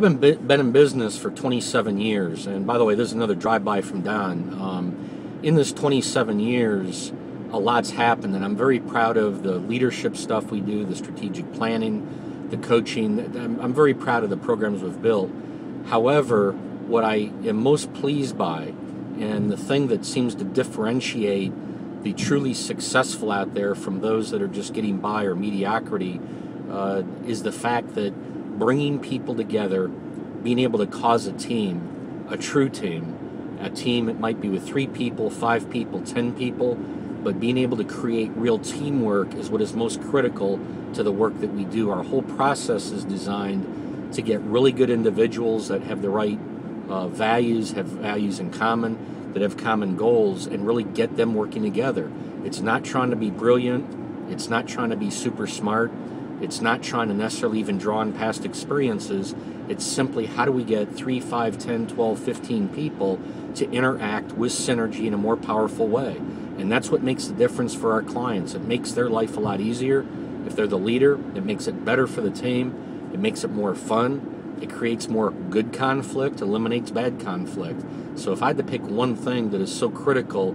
I've been in business for 27 years, and by the way, this is another drive-by from Don. In this 27 years, a lot's happened, and I'm very proud of the leadership stuff we do, the strategic planning, the coaching. I'm very proud of the programs we've built. However, what I am most pleased by, and the thing that seems to differentiate the truly successful out there from those that are just getting by or mediocrity, is the fact that bringing people together, being able to cause a team, a true team, a team, it might be with 3 people, 5 people, 10 people, but being able to create real teamwork is what is most critical to the work that we do. Our whole process is designed to get really good individuals that have the right values, have values in common, that have common goals, and really get them working together. It's not trying to be brilliant. It's not trying to be super smart. It's not trying to necessarily even draw on past experiences. It's simply, how do we get 3, 5, 10, 12, 15 people to interact with synergy in a more powerful way? And that's what makes the difference for our clients. It makes their life a lot easier. If they're the leader, it makes it better for the team. It makes it more fun. It creates more good conflict, eliminates bad conflict. So if I had to pick one thing that is so critical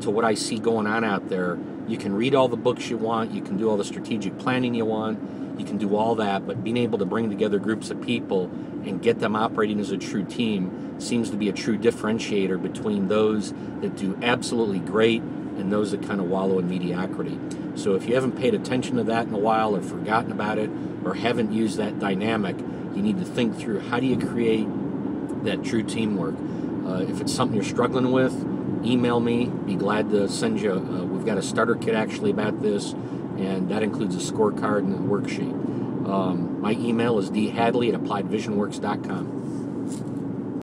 to what I see going on out there, you can read all the books you want, you can do all the strategic planning you want, you can do all that, but being able to bring together groups of people and get them operating as a true team seems to be a true differentiator between those that do absolutely great and those that kind of wallow in mediocrity. So if you haven't paid attention to that in a while, or forgotten about it, or haven't used that dynamic, you need to think through, how do you create that true teamwork? If it's something you're struggling with, email me. Be glad to send you, we've got a starter kit actually about this, and that includes a scorecard and a worksheet. My email is dhadley@appliedvisionworks.com.